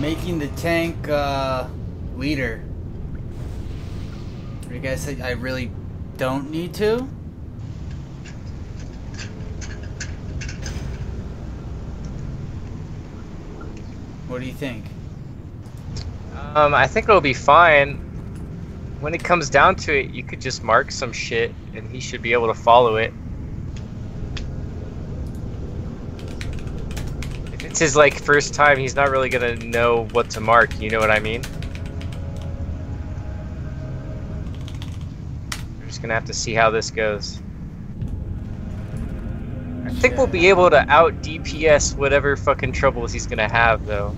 making the tank leader. You guys think I really don't need to? What do you think? I think it'll be fine. When it comes down to it, you could just mark some shit and he should be able to follow it. If it's his like first time, he's not really gonna know what to mark, you know what I mean? We're just gonna have to see how this goes. I think we'll be able to out DPS whatever fucking troubles he's gonna have, though.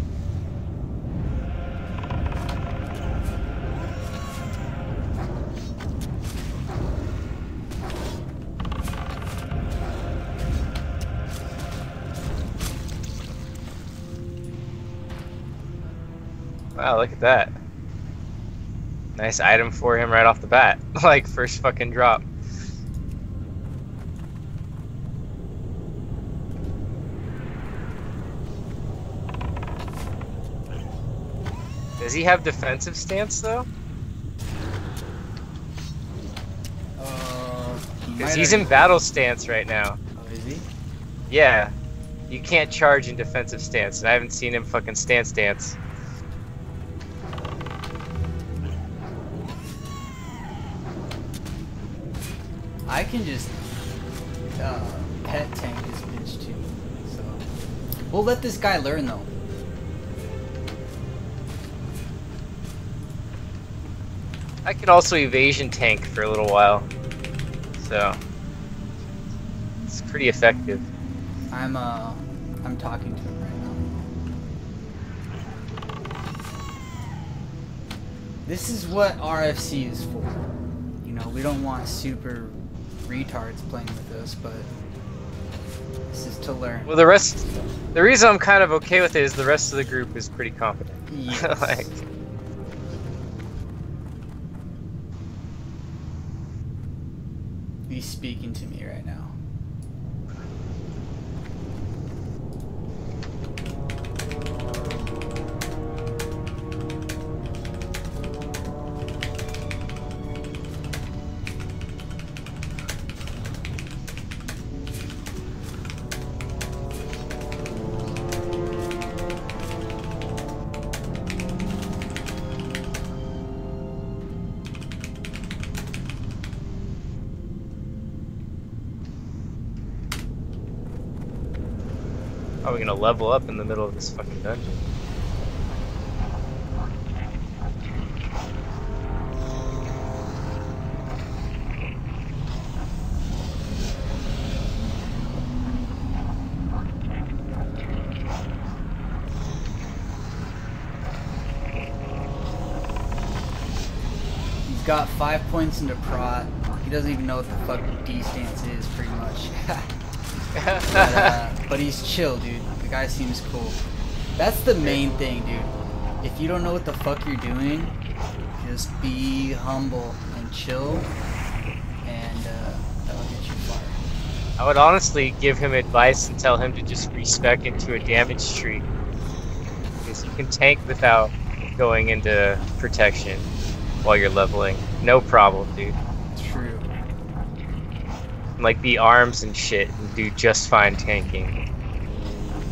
Wow, look at that. Nice item for him right off the bat. Like, first fucking drop. Does he have defensive stance though? Because he's in battle stance right now. Oh, is he? Yeah. You can't charge in defensive stance, and I haven't seen him fucking stance dance. I can just pet tank this bitch too. So we'll let this guy learn though. I could also evasion tank for a little while, so it's pretty effective. I'm talking to him right now. This is what RFC is for. You know, we don't want super retards playing with us, but this is to learn. Well, the reason I'm kind of okay with it is the rest of the group is pretty competent. Yes. Like, he's speaking to me right now. Are we gonna level up in the middle of this fucking dungeon? He's got 5 points into prot. He doesn't even know what the fuck D stance is, pretty much. But he's chill, dude. The guy seems cool. That's the main thing, dude. If you don't know what the fuck you're doing, just be humble and chill, and that'll get you far. I would honestly give him advice and tell him to just respec into a damage tree, because you can tank without going into protection while you're leveling. No problem, dude. True. Like, be arms and shit and do just fine tanking.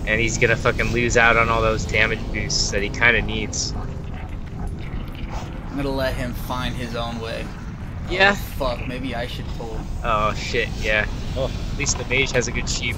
And he's gonna fucking lose out on all those damage boosts that he kinda needs. I'm gonna let him find his own way. Yeah? Oh, fuck, maybe I should pull. Oh shit, yeah. Well, at least the mage has a good sheep.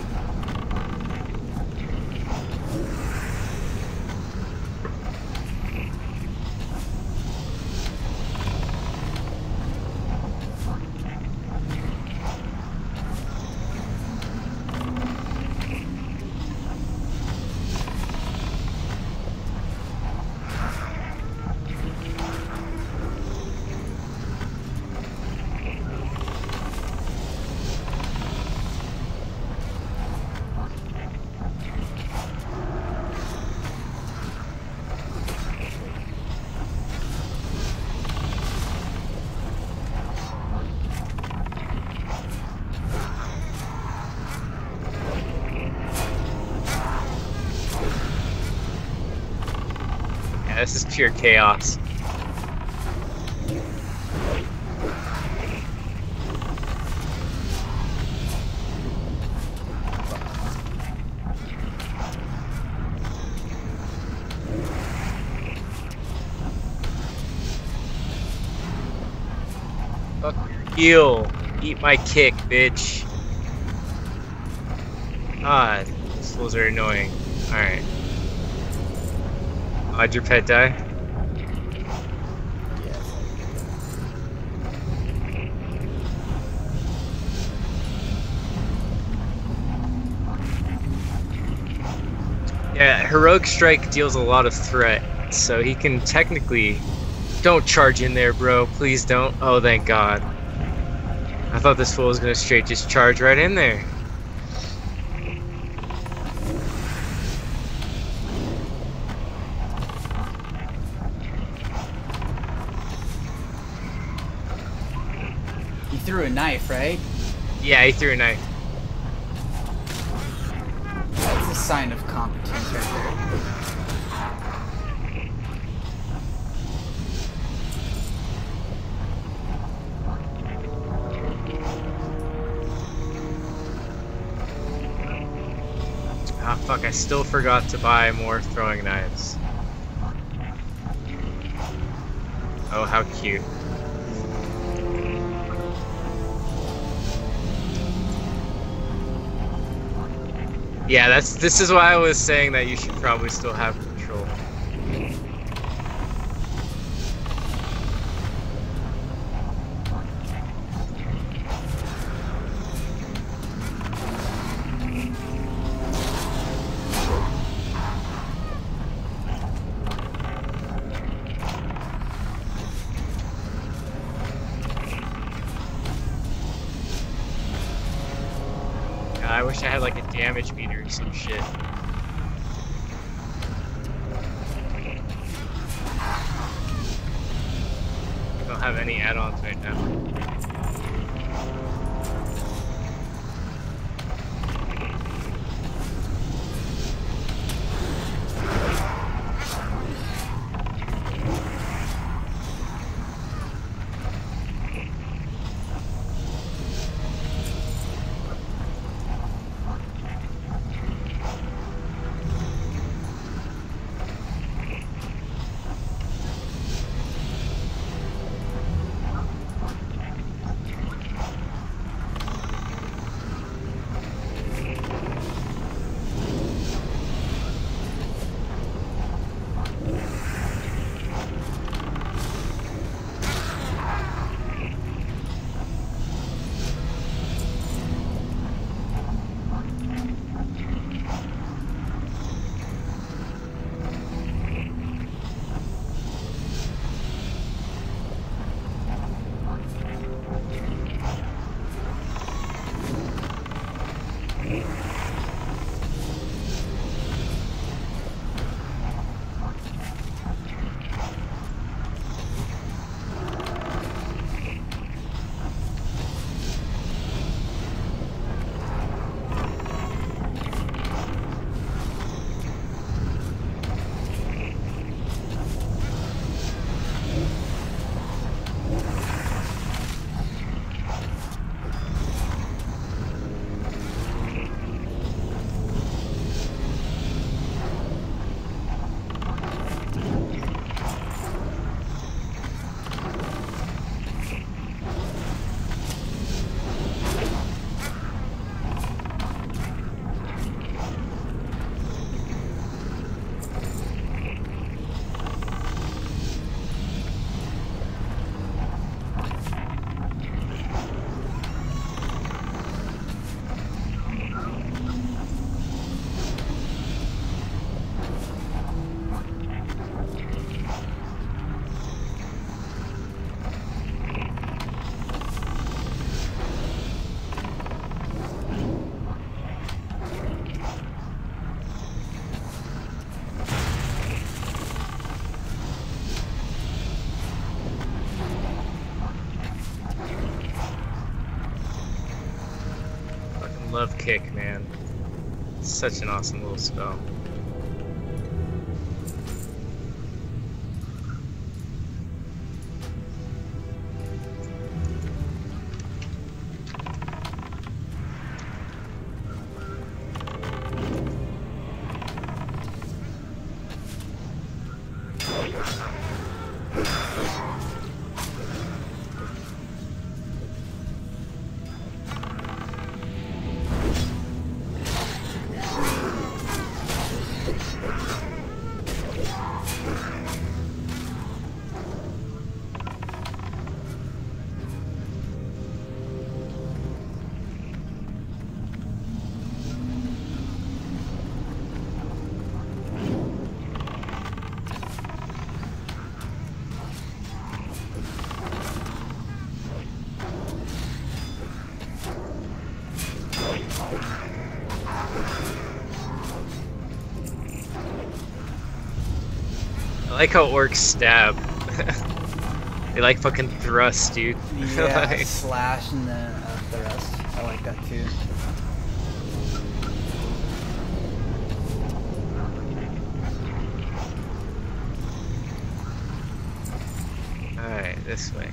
Yeah, this is pure chaos. Fuck your heel. Eat my kick, bitch. Ah, these fools are annoying. Alright. How'd your pet die? Yeah, Heroic Strike deals a lot of threat, so he can technically... Don't charge in there, bro. Please don't. Oh, thank God. I thought this fool was gonna straight just charge right in there. He threw a knife, right? Yeah, he threw a knife. That's a sign of competence right there. Ah, fuck, I still forgot to buy more throwing knives. Oh, how cute. Yeah, this is why I was saying that you should probably still have control. I wish I had like a damage meter or some shit. I don't have any add-ons right now. Love kick, man. It's such an awesome little spell. I like how orcs stab. They like fucking thrust, dude. Yeah, like... slash and then thrust. I like that too. Alright, this way.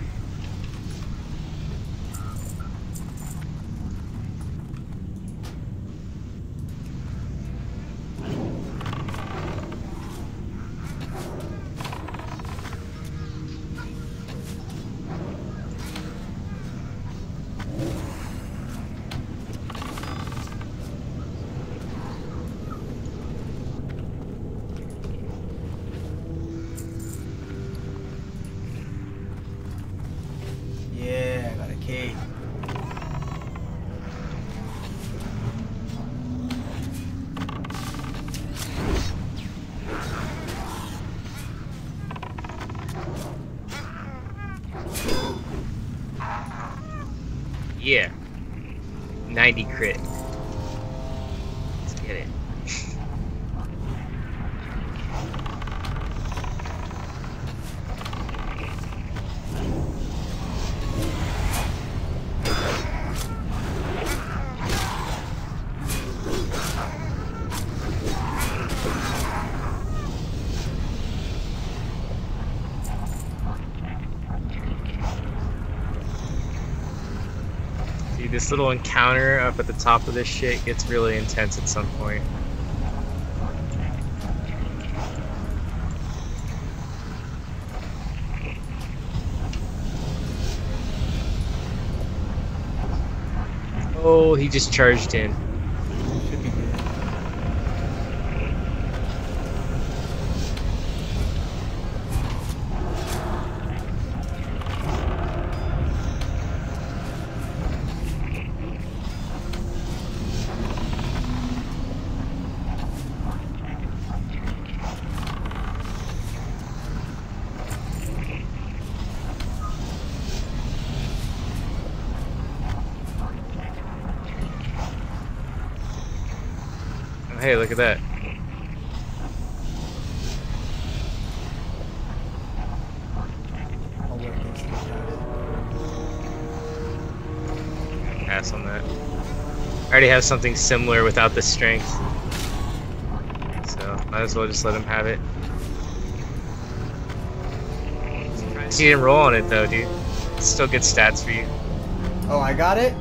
Yeah, 90 crit. Let's get it. This little encounter up at the top of this shit gets really intense at some point. Oh, he just charged in. Hey, look at that. Pass on that. I already have something similar without the strength. So, might as well just let him have it. Surprised you didn't roll on it though, dude. It's still good stats for you. Oh, I got it?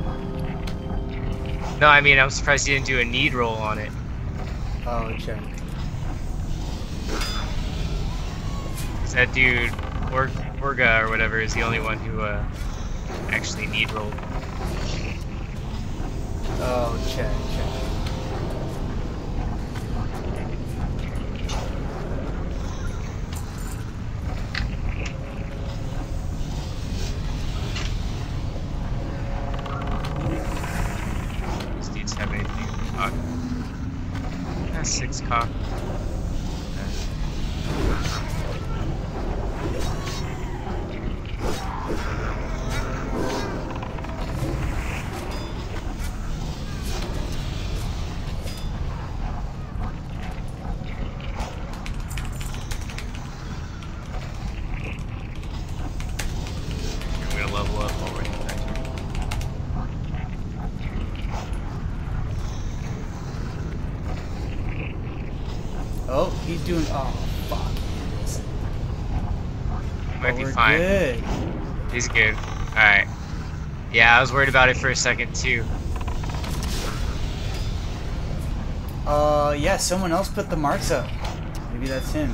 No, I mean, I'm surprised you didn't do a need roll on it. Oh, okay. That dude, Orga or whatever, is the only one who actually need rolled. Oh, check, check. These dudes have anything to talk. Six cock. Oh, he's doing. Oh, fuck. Might be fine. Good. He's good. Alright. Yeah, I was worried about it for a second, too. Yeah, someone else put the marks up. Maybe that's him.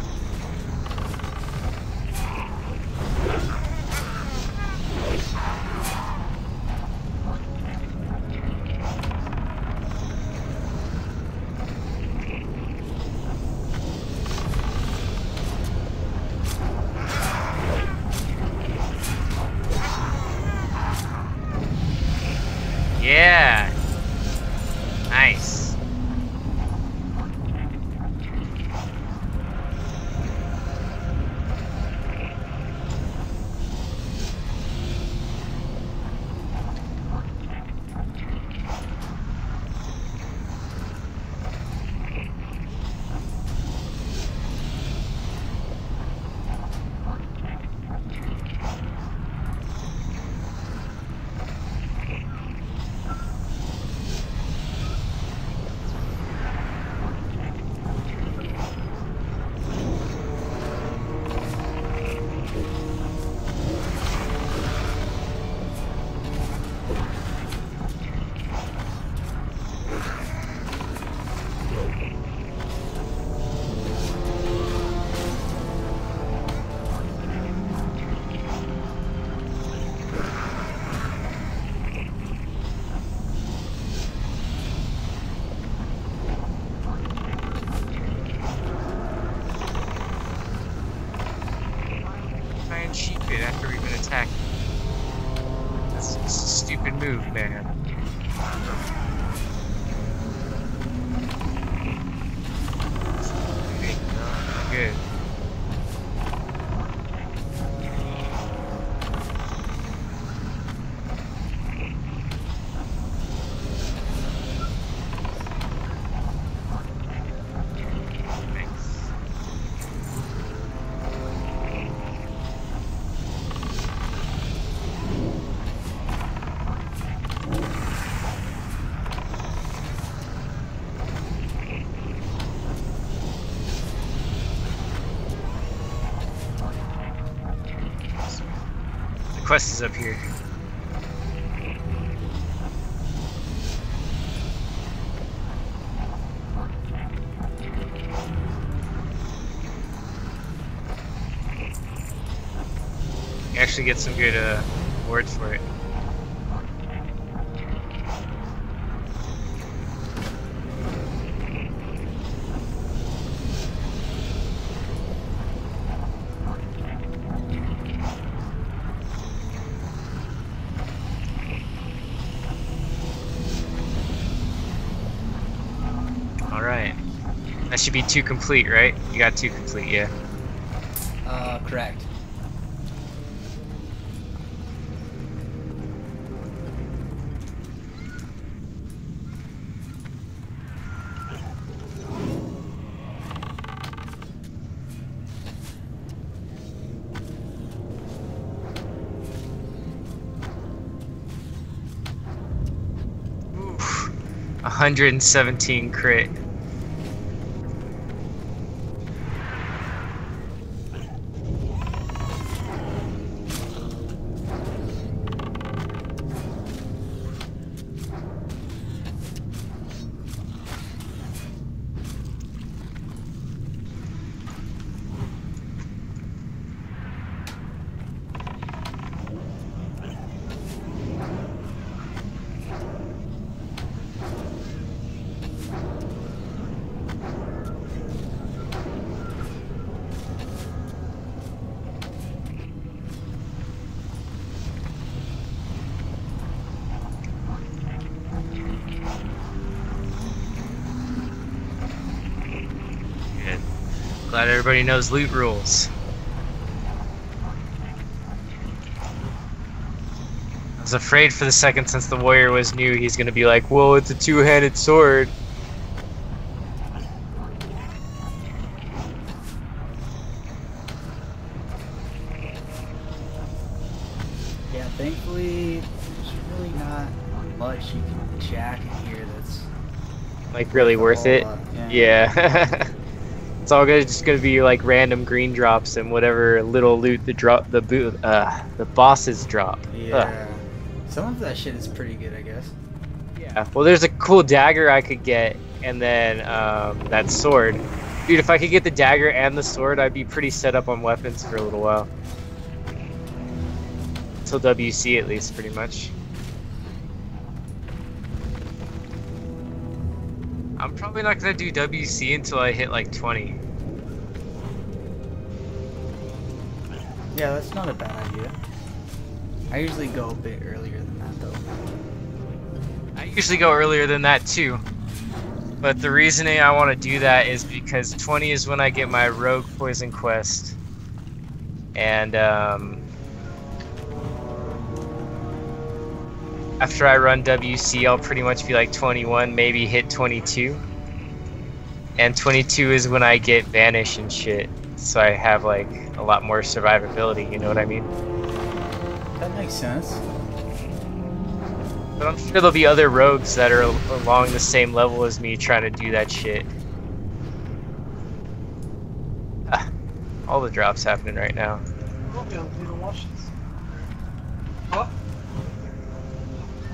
target after we've been attacked. That's a stupid move, man. Good. Quest is up here. You actually get some good words for it. That should be 2 complete, right? You got 2 complete, yeah. Correct. Oof. 117 crit. Glad everybody knows loot rules. I was afraid for the second, since the warrior was new, he's gonna be like, whoa, it's a two-handed sword. Yeah, thankfully, there's really not much you can jack in here that's like really worth it. Yeah. It's all good, just gonna be like random green drops and whatever little loot the bosses drop. Yeah, some of that shit is pretty good, I guess. Yeah. Well, there's a cool dagger I could get, and then that sword. Dude, if I could get the dagger and the sword, I'd be pretty set up on weapons for a little while. Till WC at least, pretty much. I'm probably not gonna do WC until I hit like 20. Yeah, that's not a bad idea. I usually go a bit earlier than that though. I usually go earlier than that too. But the reasoning I want to do that is because 20 is when I get my rogue poison quest. And after I run WC, I'll pretty much be like 21, maybe hit 22. And 22 is when I get Vanish and shit, so I have like a lot more survivability, you know what I mean? That makes sense. But I'm sure there'll be other rogues that are along the same level as me trying to do that shit. Ah, all the drops happening right now. What?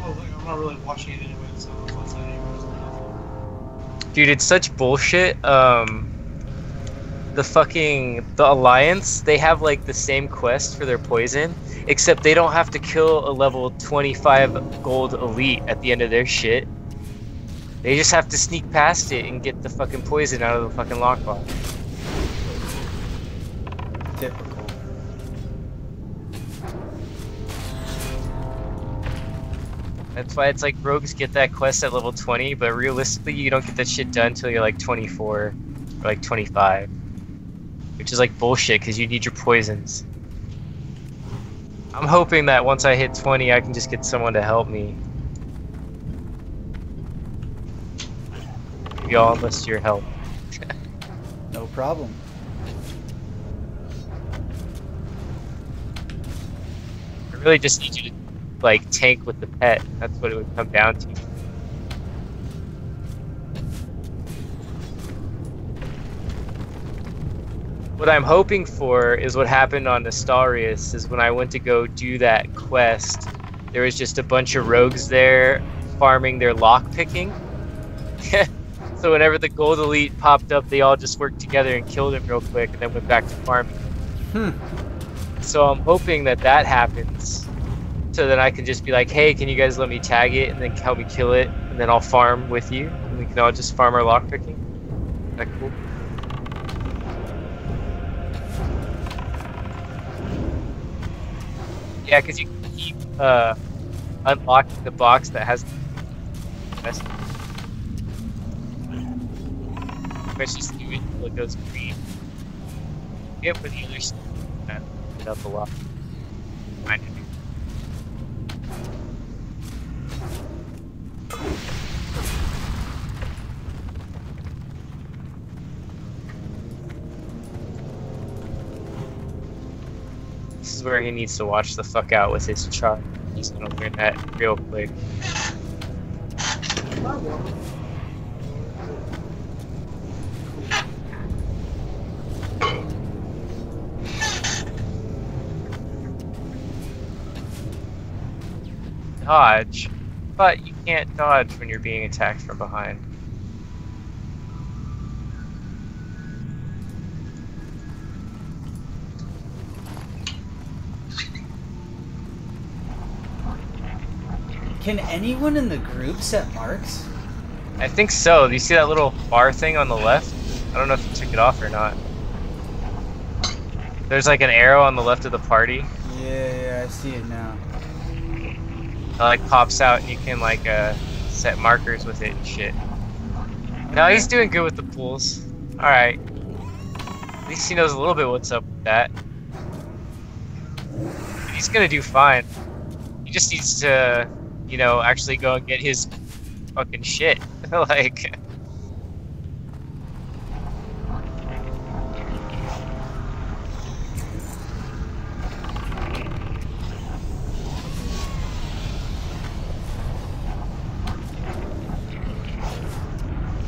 I'm not really watching it anyway, so what's that anyway? Dude, it's such bullshit. The Alliance, they have like the same quest for their poison, except they don't have to kill a level 25 gold elite at the end of their shit. They just have to sneak past it and get the fucking poison out of the fucking lockbox. Typical. That's why it's like rogues get that quest at level 20, but realistically you don't get that shit done until you're like 24 or like 25. Which is like bullshit because you need your poisons. I'm hoping that once I hit 20 I can just get someone to help me. Y'all enlist your help. No problem. I really just need you to like tank with the pet. That's what it would come down to. What I'm hoping for is what happened on Astarius, is when I went to go do that quest, there was just a bunch of rogues there farming their lock picking. So whenever the gold elite popped up, they all just worked together and killed him real quick and then went back to farming. So I'm hoping that that happens. So then I can just be like, hey, can you guys let me tag it and then help me kill it? And then I'll farm with you. And we can all just farm our lockpicking. Isn't that cool? Yeah, because you can keep unlocking the box that has the best. Let's just do it until it goes green. Get for the other stuff. It up a lot. Mind you. This is where he needs to watch the fuck out with his truck. He's gonna learn that real quick. Dodge, but you can't dodge when you're being attacked from behind. Can anyone in the group set marks? I think so. Do you see that little bar thing on the left? I don't know if you took it off or not. There's like an arrow on the left of the party. Yeah, yeah, I see it now. It like pops out and you can like set markers with it and shit. No, he's doing good with the pools. Alright. At least he knows a little bit what's up with that. He's gonna do fine. He just needs to... you know, actually go and get his fucking shit. Like,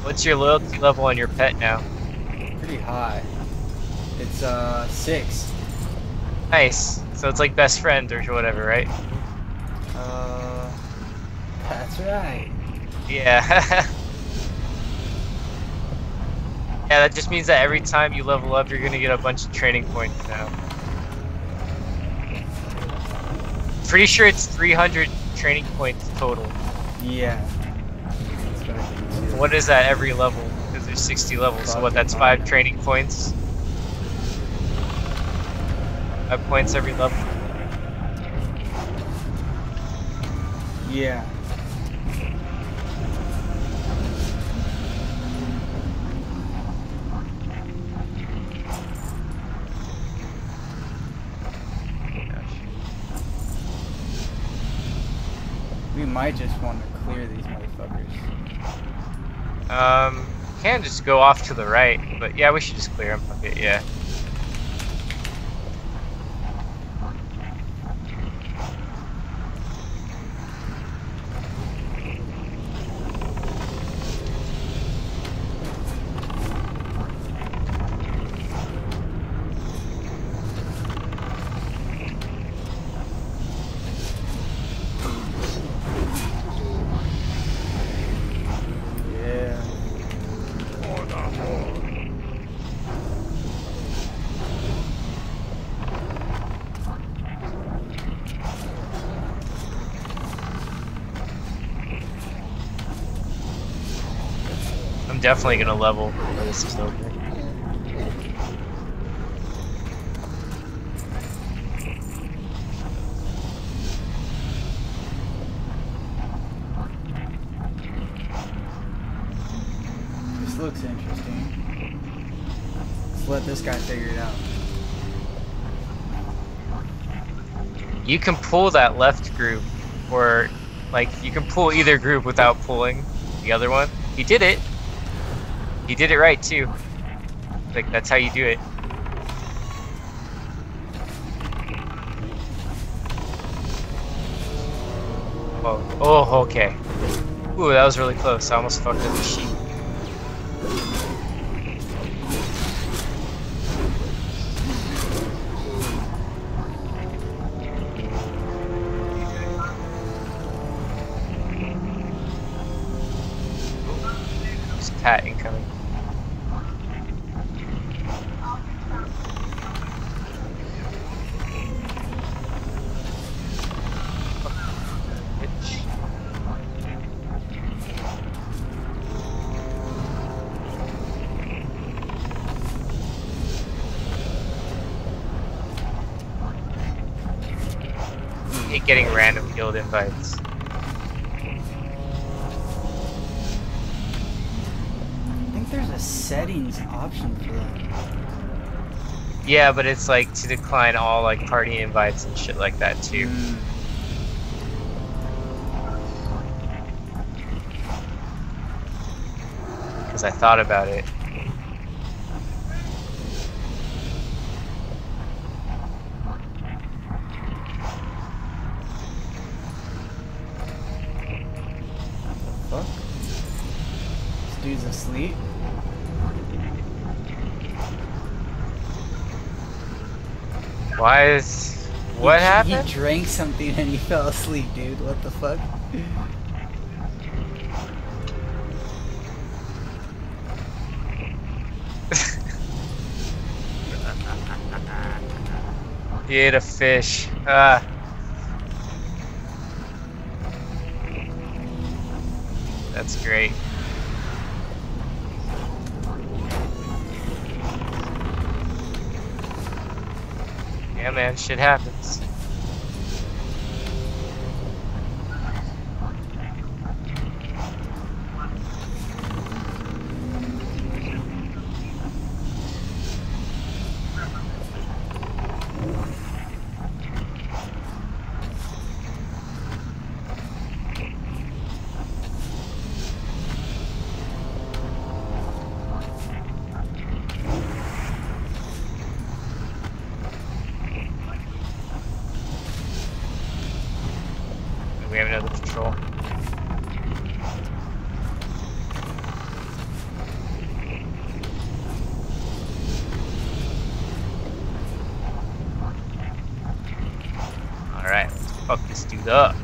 what's your loyalty level on your pet now? Pretty high. It's 6. Nice. So it's like best friend or whatever, right? That's right. Yeah. Yeah, that just means that every time you level up, you're gonna get a bunch of training points now. Pretty sure it's 300 training points total. Yeah. What is that every level? Because there's 60 levels, so what, that's 5 training points? 5 points every level? Yeah. We might just want to clear these motherfuckers. Can just go off to the right, but yeah, we should just clear them. Okay, yeah. Definitely gonna level before this is over. got this guy figured out. You can pull that left group, or like you can pull either group without pulling the other one. He did it. He did it right too. Like that's how you do it. Oh, oh, okay. Ooh, that was really close. I almost fucked up the sheep. Pat incoming. It getting random guild invites. Settings option for that. Yeah, but it's like to decline all like party invites and shit like that too. Mm. Cause I thought about it. What the fuck? This dude's asleep. Why is... what happened? He drank something and he fell asleep, dude. What the fuck? He ate a fish. Ah. That's great. Yeah, man, shit happens. We have another patrol. Alright, let's fuck this dude up.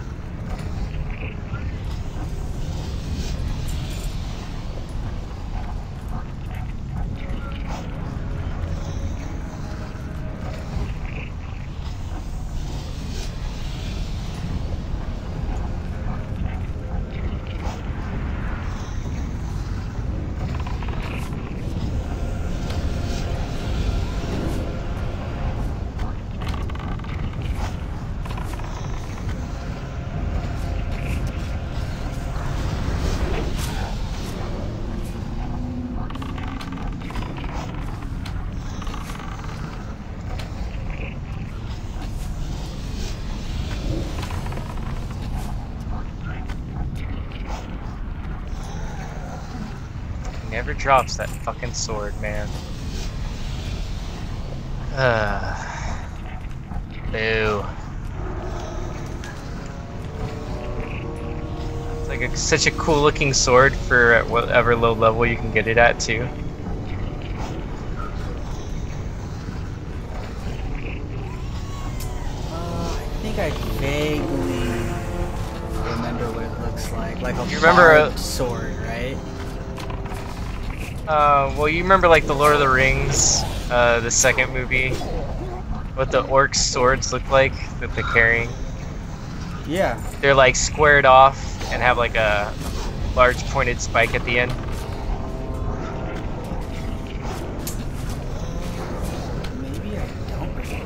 Never drops that fucking sword, man. Boo. It's like such a cool looking sword for at whatever low level you can get it at too. I think I vaguely remember what it looks like. Like a sword, right? Well, you remember like the Lord of the Rings, the second movie, what the orcs' swords look like that they're carrying? Yeah. They're like squared off and have like a large pointed spike at the end. Maybe I don't remember.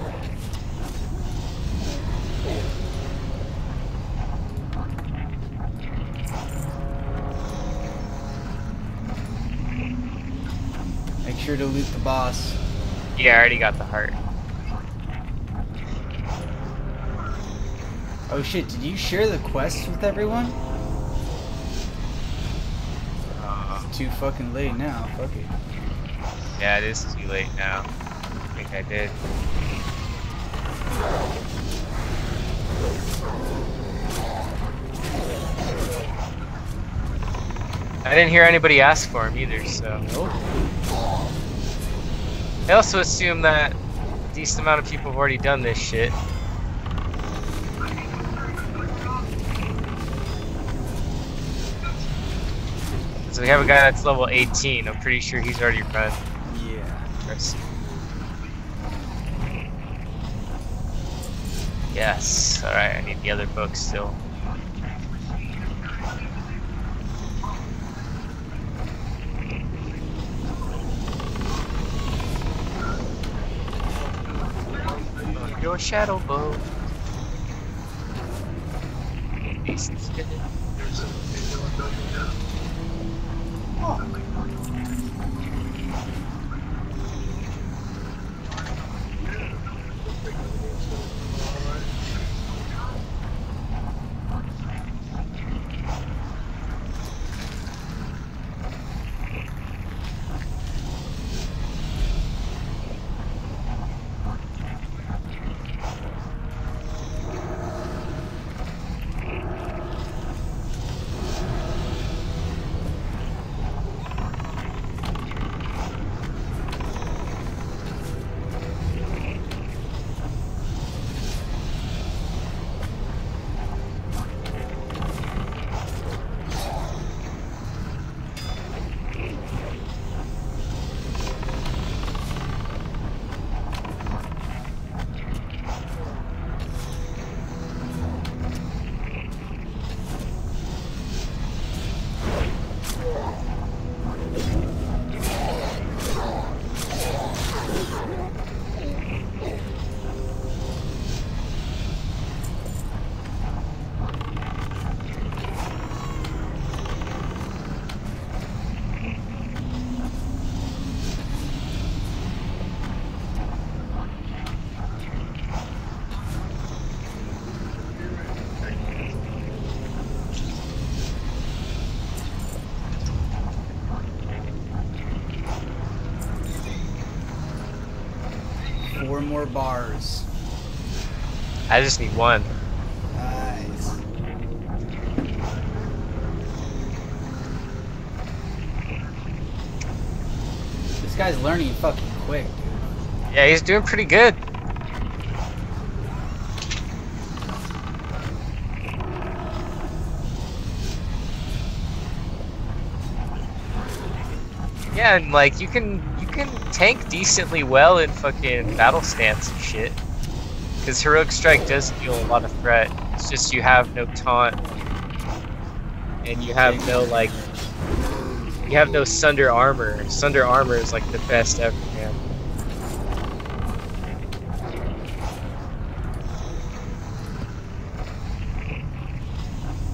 Sure to loot the boss. Yeah, I already got the heart. Oh shit, did you share the quest with everyone? It's too fucking late now, fuck it. Yeah, it is too late now. I think I did. I didn't hear anybody ask for him either, so... Nope. I also assume that a decent amount of people have already done this shit. So we have a guy that's level 18, I'm pretty sure he's already run. Yeah. Yes, alright, I need the other book still. Your shadow bow. Four more bars. I just need one. Nice. This guy's learning fucking quick, dude. Yeah, he's doing pretty good. Yeah, and like you can tank decently well in fucking battle stance and shit. Because heroic strike does deal a lot of threat. It's just you have no taunt, and you have no like, you have no Sunder armor. Sunder armor is like the best ever, man.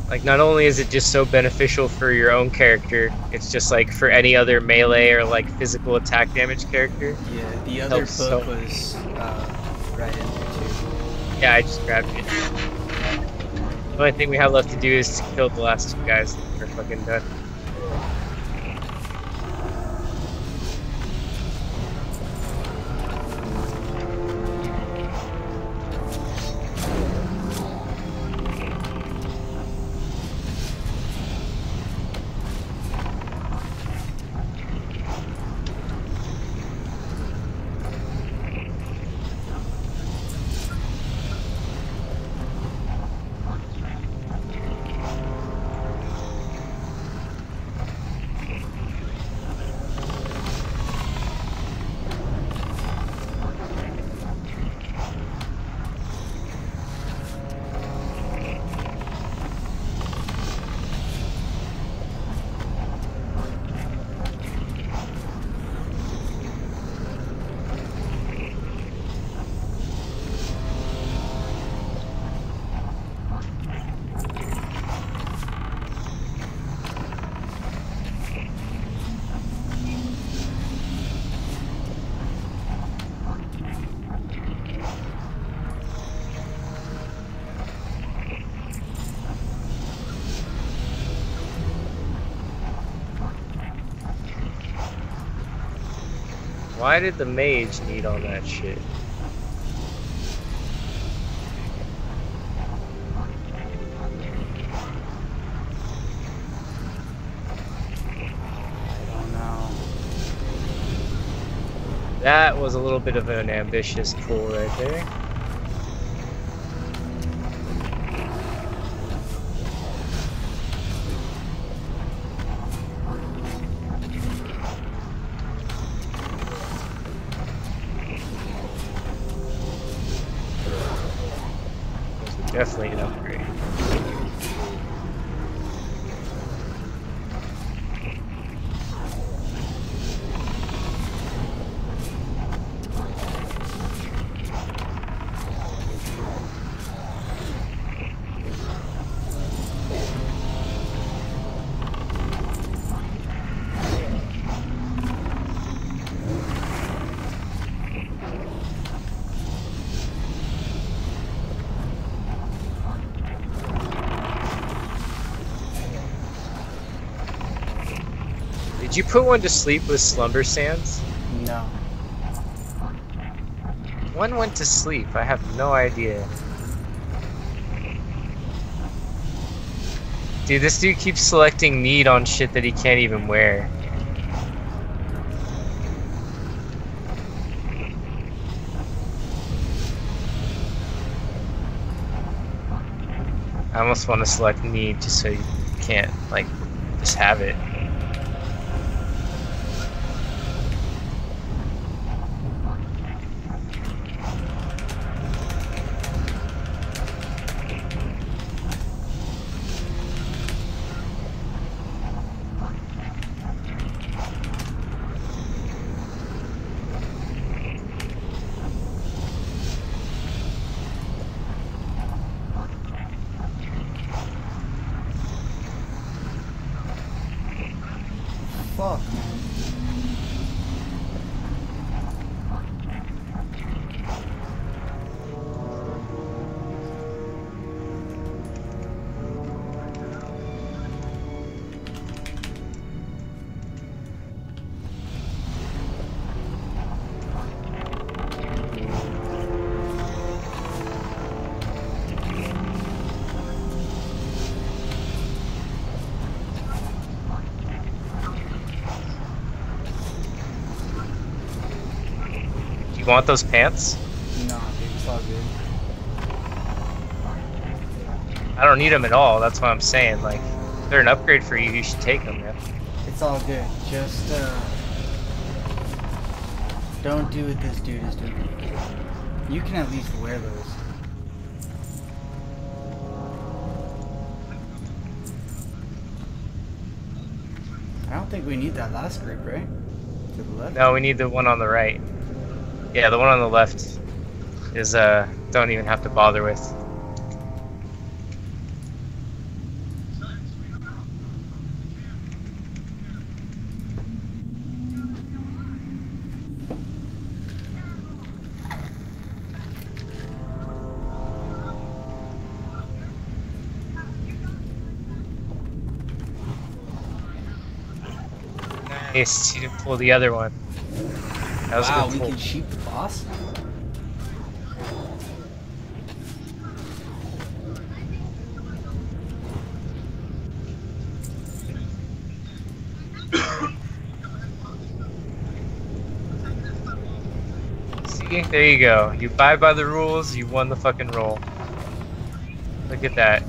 Like, not only is it just so beneficial for your own character, it's just like for any other melee or like physical attack damage character. Yeah, the other book was right in there too. Yeah, I just grabbed it. The only thing we have left to do is to kill the last two guys that are fucking done. Why did the mage need all that shit? That was a little bit of an ambitious pull right there. Definitely an upgrade. Did you put one to sleep with slumber sands? No. One went to sleep. I have no idea. Dude, this dude keeps selecting need on shit that he can't even wear. I almost want to select need just so you can't, like, just have it. Fuck, man. You want those pants? No, dude, it's all good. I don't need them at all, that's what I'm saying. Like, if they're an upgrade for you, you should take them, man. It's all good. Just, don't do what this dude is doing. You can at least wear those. I don't think we need that last group, right? To the left? No, we need the one on the right. Yeah, the one on the left is, don't even have to bother with. Nice, you didn't pull the other one. Wow, we can shoot the boss? See, there you go. You abide by the rules, you won the fucking roll. Look at that.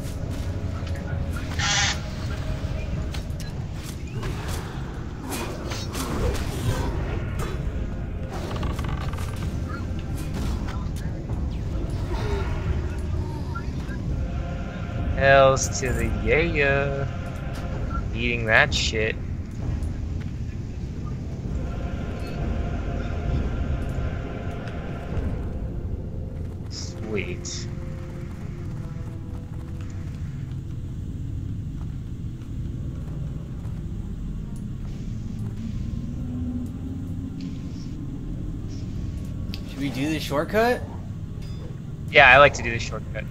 Hells to the yeah, eating that shit. Sweet. Should we do the shortcut? Yeah, I like to do the shortcut.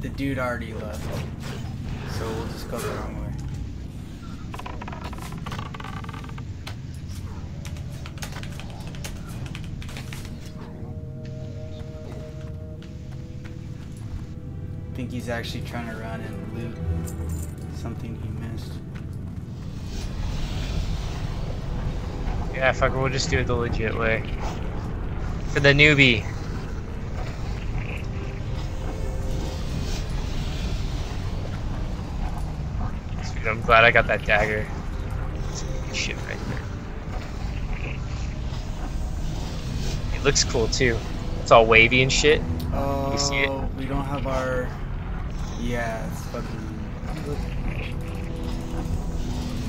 The dude already left, so we'll just go the wrong way. think he's actually trying to run and loot something he missed. Yeah, fuck it, we'll just do it the legit way. For the newbie. Dude, I'm glad I got that dagger. It's good shit right there. It looks cool too. It's all wavy and shit. Oh, you see it? We don't have our... Yeah, it's fucking...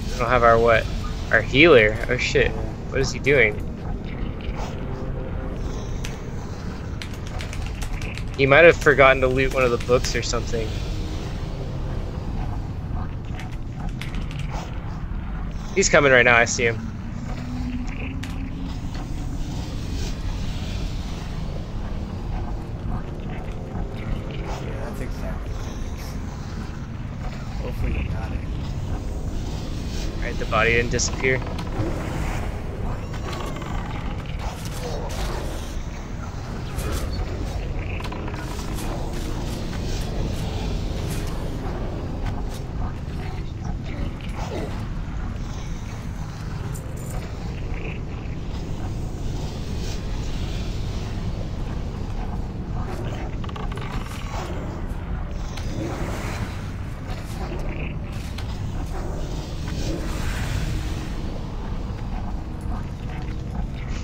We don't have our what? Our healer? Oh shit. What is he doing? He might have forgotten to loot one of the books or something. He's coming right now, I see him. Yeah, that's exactly what it is. Hopefully you got it. Alright, the body didn't disappear.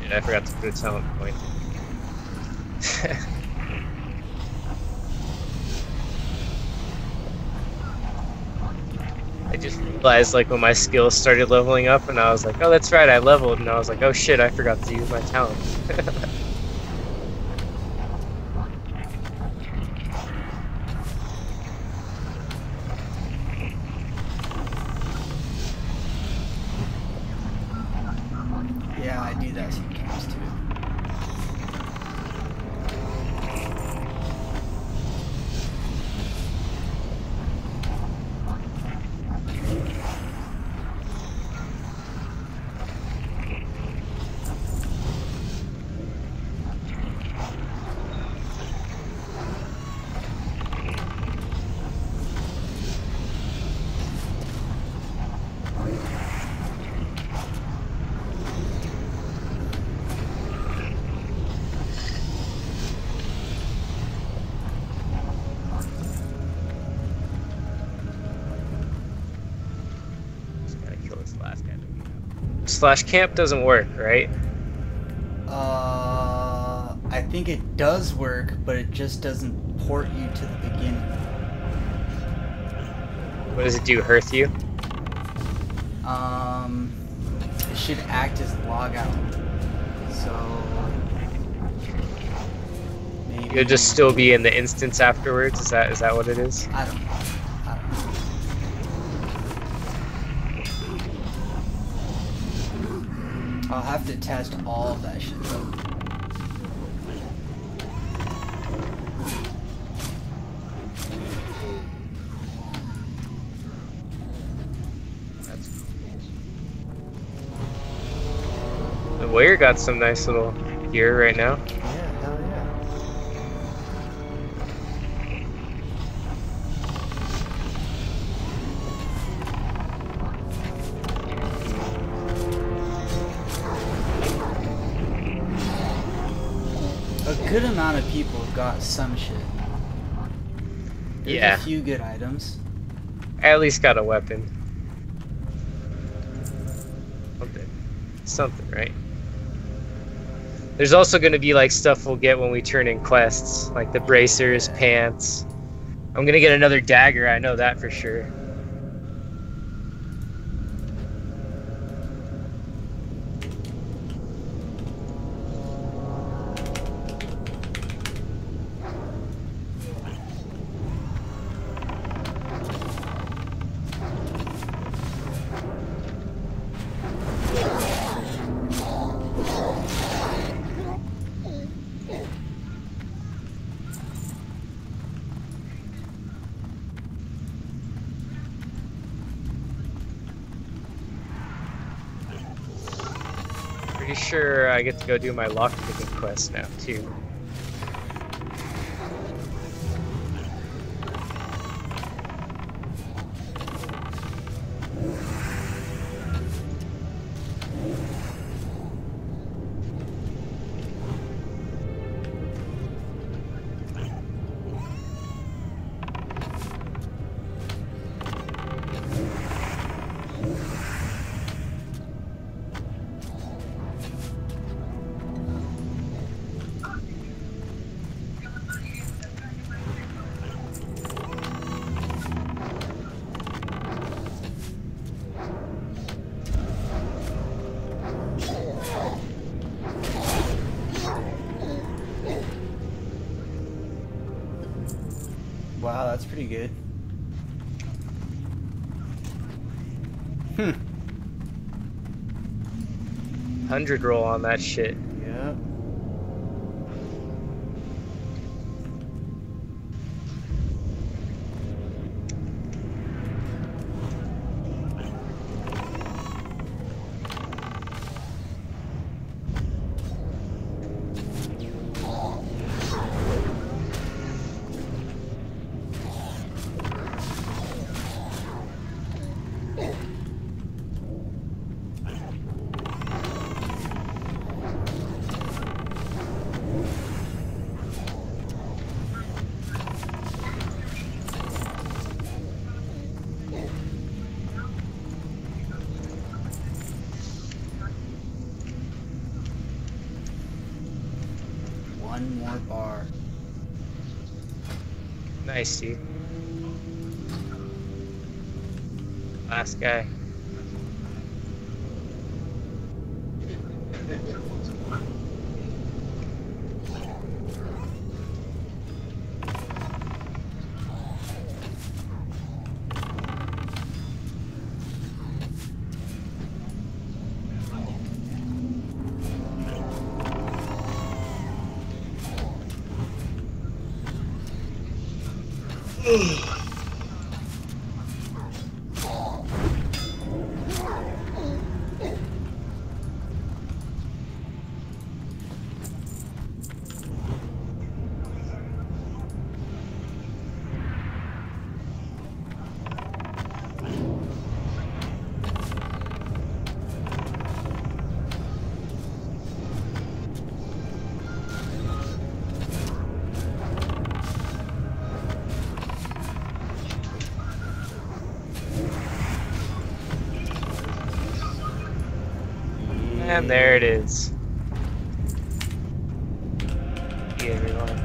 I forgot to put a talent point. I just realized, like, when my skills started leveling up, and I was like, oh, that's right, I leveled, and I was like, oh shit, I forgot to use my talent. Yeah, I do that sometimes too. Slash camp doesn't work, right? I think it does work, but it just doesn't port you to the beginning. What does it do? Hearth you? It should act as logout. So maybe you'll just still be in the instance afterwards. Is that what it is? I don't know. I'll have to test all of that shit though. That's cool. The warrior got some nice little gear right now. Yeah, hell yeah. Good amount of people got some shit. There's yeah. A few good items. I at least got a weapon. Something, right? There's also going to be like stuff we'll get when we turn in quests, like the bracers, pants. I'm going to get another dagger, I know that for sure. Pretty sure I get to go do my lockpicking quest now too. Wow, that's pretty good. Hmm. 100 roll on that shit. Yeah. One more bar. Nice, dude. Last guy. And there it is. Yeah, everyone.